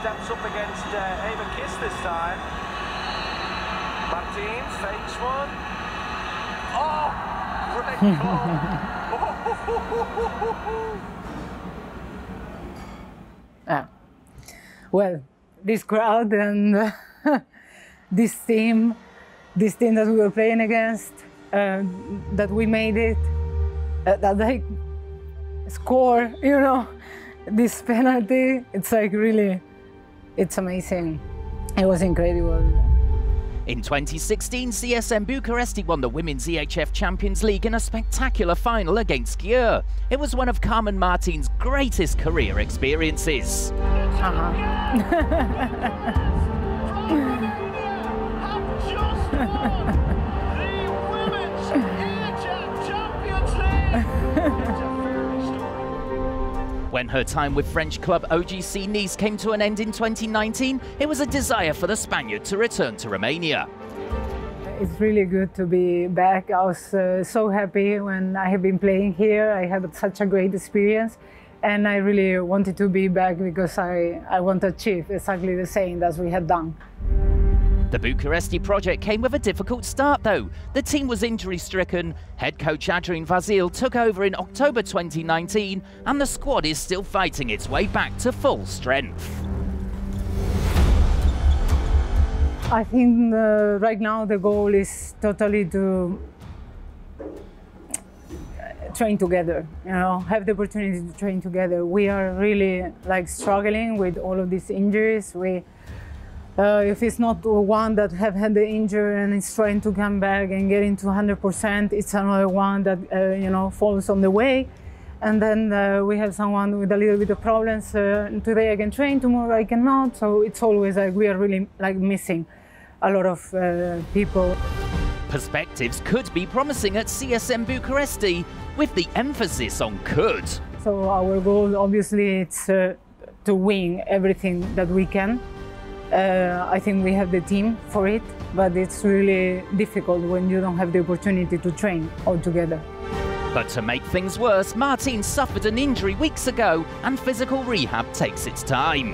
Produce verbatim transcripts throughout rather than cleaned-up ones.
steps up against uh, Ava Kiss this time. Martin fakes one. Oh, great goal! Ah. Well, this crowd and uh, this team, this team that we were playing against, uh, that we made it, uh, that they score, you know, this penalty, it's like really, it's amazing. It was incredible. In twenty sixteen, C S M Bucharest won the Women's E H F Champions League in a spectacular final against Győr. It was one of Carmen Martin's greatest career experiences. Uh-huh. When her time with French club O G C Nice came to an end in twenty nineteen, it was a desire for the Spaniard to return to Romania. It's really good to be back. I was uh, so happy when I have been playing here. I had such a great experience and I really wanted to be back because I, I want to achieve exactly the same as we had done. The Bucharesti project came with a difficult start though. The team was injury-stricken, head coach Adrian Vazil took over in October twenty nineteen and the squad is still fighting its way back to full strength. I think uh, right now the goal is totally to train together, you know, have the opportunity to train together. We are really like struggling with all of these injuries. We Uh, if it's not one that have had the injury and is trying to come back and get into one hundred percent, it's another one that, uh, you know, falls on the way. And then uh, we have someone with a little bit of problems. Uh, today I can train, tomorrow I cannot. So it's always like we are really like missing a lot of uh, people. Perspectives could be promising at C S M Bucharest, with the emphasis on could. So our goal, obviously, it's uh, to win everything that we can. Uh, I think we have the team for it, but it's really difficult when you don't have the opportunity to train all together. But to make things worse, Martin suffered an injury weeks ago and physical rehab takes its time.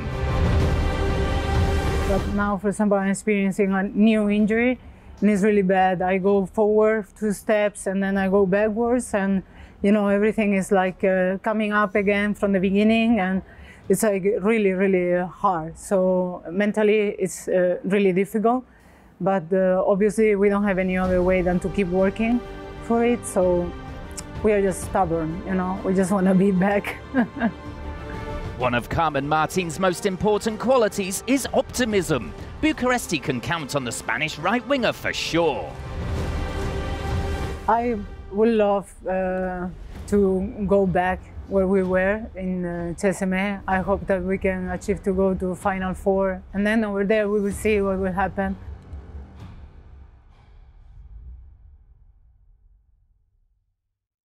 But now, for example, I'm experiencing a new injury and it's really bad. I go forward two steps and then I go backwards and, you know, everything is like uh, coming up again from the beginning and it's like really, really hard. So mentally, it's uh, really difficult. But uh, obviously, we don't have any other way than to keep working for it. So we are just stubborn, you know. We just want to be back. One of Carmen Martin's most important qualities is optimism. Bucharest can count on the Spanish right winger for sure. I would love uh, to go back where we were in uh, C S M. I hope that we can achieve to go to Final Four and then over there we will see what will happen.